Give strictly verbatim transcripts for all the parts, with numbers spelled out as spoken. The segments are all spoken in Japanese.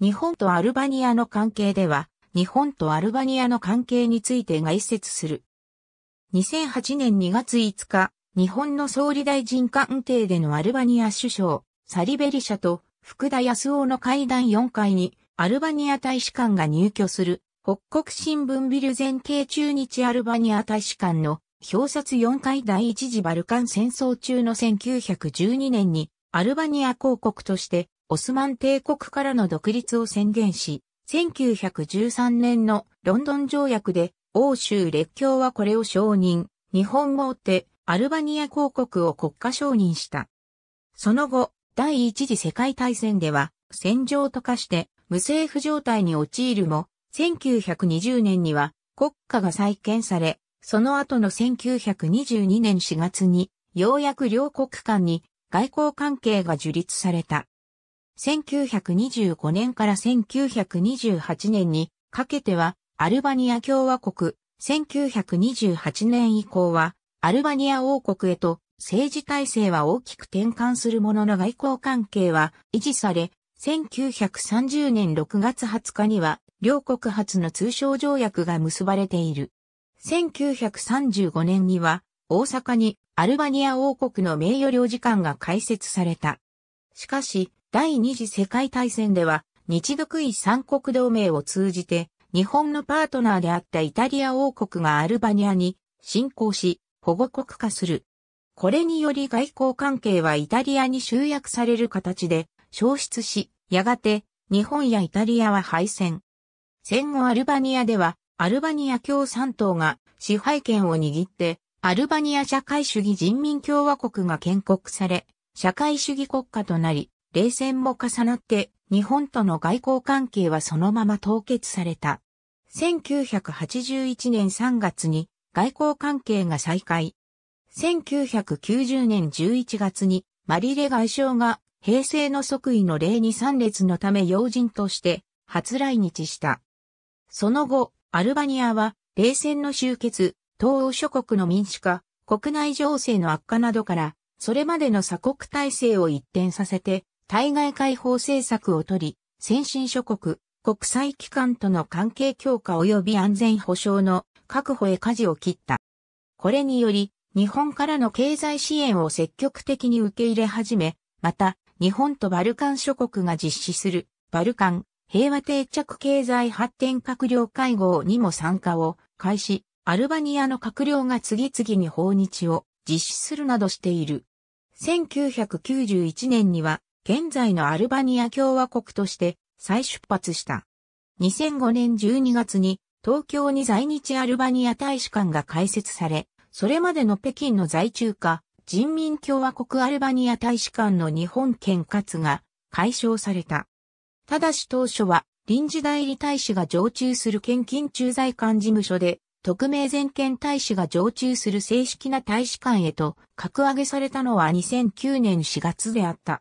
日本とアルバニアの関係では、日本とアルバニアの関係について概説する。にせんはちねんにがついつか、日本の総理大臣官邸でのアルバニア首相、サリベリシャと福田康夫の会談よんかいに、アルバニア大使館が入居する、北国新聞ビル前景駐日アルバニア大使館の表札よんかい第一次バルカン戦争中のせんきゅうひゃくじゅうにねんに、アルバニア公国として、オスマン帝国からの独立を宣言し、せんきゅうひゃくじゅうさんねんのロンドン条約で、欧州列強はこれを承認、日本も追ってアルバニア公国を国家承認した。その後、第一次世界大戦では、戦場と化して無政府状態に陥るも、せんきゅうひゃくにじゅうねんには国家が再建され、その後のせんきゅうひゃくにじゅうにねんしがつに、ようやく両国間に外交関係が樹立された。せんきゅうひゃくにじゅうごねんからせんきゅうひゃくにじゅうはちねんにかけてはアルバニア共和国、せんきゅうひゃくにじゅうはちねん以降はアルバニア王国へと政治体制は大きく転換するものの外交関係は維持され、せんきゅうひゃくさんじゅうねんろくがつはつかには両国初の通商条約が結ばれている。せんきゅうひゃくさんじゅうごねんには大阪にアルバニア王国の名誉領事館が開設された。しかし、第二次世界大戦では日独伊三国同盟を通じて日本のパートナーであったイタリア王国がアルバニアに侵攻し保護国化する。これにより外交関係はイタリアに集約される形で消失し、やがて日本やイタリアは敗戦。戦後アルバニアではアルバニア共産党が支配権を握ってアルバニア社会主義人民共和国が建国され、社会主義国家となり、冷戦も重なって日本との外交関係はそのまま凍結された。せんきゅうひゃくはちじゅういちねんさんがつに外交関係が再開。せんきゅうひゃくきゅうじゅうねんじゅういちがつにマリレ外相が平成の即位の礼に参列のため要人として初来日した。その後、アルバニアは冷戦の終結、東欧諸国の民主化、国内情勢の悪化などから、それまでの鎖国体制を一転させて、対外開放政策をとり、先進諸国、国際機関との関係強化及び安全保障の確保へ舵を切った。これにより、日本からの経済支援を積極的に受け入れ始め、また、日本とバルカン諸国が実施する、バルカン平和定着経済発展閣僚会合にも参加を開始、アルバニアの閣僚が次々に訪日を実施するなどしている。せんきゅうひゃくきゅうじゅういちねんには、現在のアルバニア共和国として再出発した。にせんごねんじゅうにがつに東京に在日アルバニア大使館が開設され、それまでの北京の在中華人民共和国アルバニア大使館の日本兼轄が解消された。ただし当初は臨時代理大使が常駐する県近駐在館事務所で、特命全権大使が常駐する正式な大使館へと格上げされたのはにせんきゅうねんしがつであった。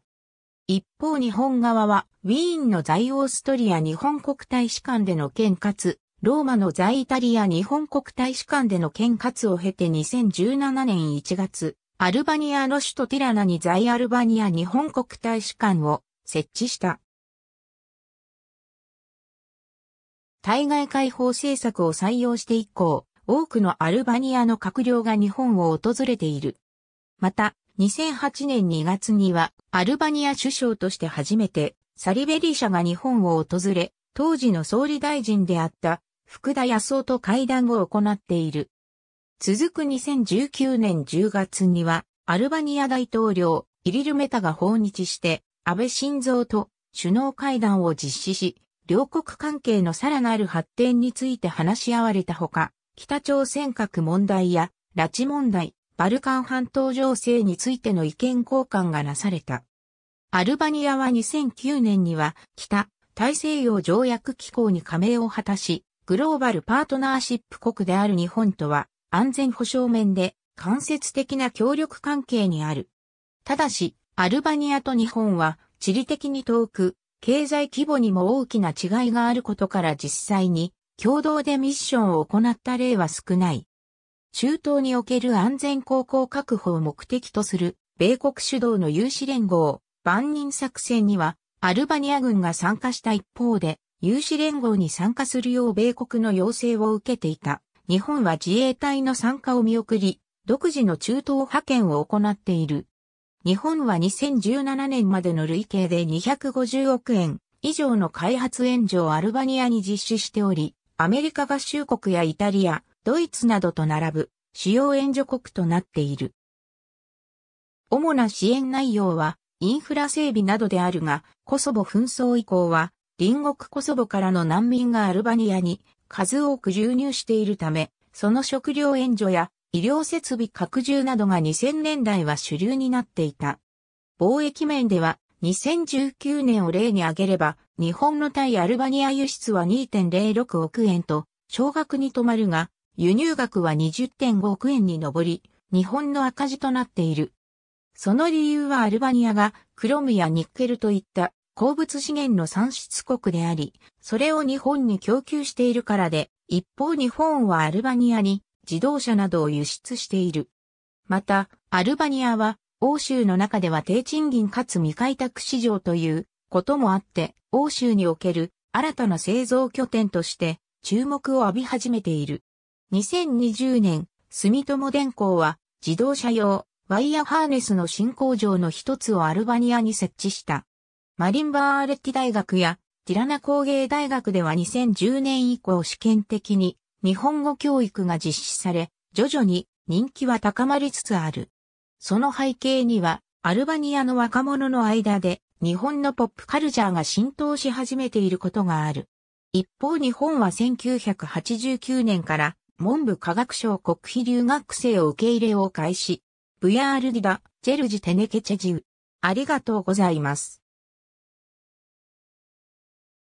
一方日本側は、ウィーンの在オーストリア日本国大使館での兼轄、ローマの在イタリア日本国大使館での兼轄を経てにせんじゅうななねんいちがつ、アルバニアの首都ティラナに在アルバニア日本国大使館を設置した。対外開放政策を採用して以降、多くのアルバニアの閣僚が日本を訪れている。また、にせんはちねんにがつには、アルバニア首相として初めて、サリベリシャが日本を訪れ、当時の総理大臣であった、福田康夫と会談を行っている。続くにせんじゅうきゅうねんじゅうがつには、アルバニア大統領、イリルメタが訪日して、安倍晋三と首脳会談を実施し、両国関係のさらなる発展について話し合われたほか、北朝鮮核問題や、拉致問題、バルカン半島情勢についての意見交換がなされた。アルバニアはにせんきゅうねんには北大西洋条約機構に加盟を果たし、グローバルパートナーシップ国である日本とは安全保障面で間接的な協力関係にある。ただし、アルバニアと日本は地理的に遠く、経済規模にも大きな違いがあることから実際に共同でミッションを行った例は少ない。中東における安全航行確保を目的とする米国主導の有志連合、万人作戦にはアルバニア軍が参加した一方で、有志連合に参加するよう米国の要請を受けていた。日本は自衛隊の参加を見送り、独自の中東派遣を行っている。日本はにせんじゅうななねんまでの累計でにひゃくごじゅうおくえん以上の開発援助をアルバニアに実施しており、アメリカ合衆国やイタリア、ドイツなどと並ぶ主要援助国となっている。主な支援内容はインフラ整備などであるが、コソボ紛争以降は、隣国コソボからの難民がアルバニアに数多く流入しているため、その食料援助や医療設備拡充などがにせんねんだいは主流になっていた。貿易面ではにせんじゅうきゅうねんを例に挙げれば、日本の対アルバニア輸出は にてんぜろろくおくえんと少額に止まるが、輸入額は にじゅってんごおくえんに上り、日本の赤字となっている。その理由はアルバニアがクロムやニッケルといった鉱物資源の産出国であり、それを日本に供給しているからで、一方日本はアルバニアに自動車などを輸出している。また、アルバニアは欧州の中では低賃金かつ未開拓市場ということもあって、欧州における新たな製造拠点として注目を浴び始めている。にせんにじゅうねん、住友電工は自動車用ワイヤハーネスの新工場の一つをアルバニアに設置した。マリンバーレッティ大学やティラナ工芸大学ではにせんじゅうねん以降試験的に日本語教育が実施され、徐々に人気は高まりつつある。その背景にはアルバニアの若者の間で日本のポップカルチャーが浸透し始めていることがある。一方日本はせんきゅうひゃくはちじゅうきゅうねんから文部科学省国費留学生を受け入れを開始。ブヤールディダ、ジェルジテネケチェジウ。ありがとうございます。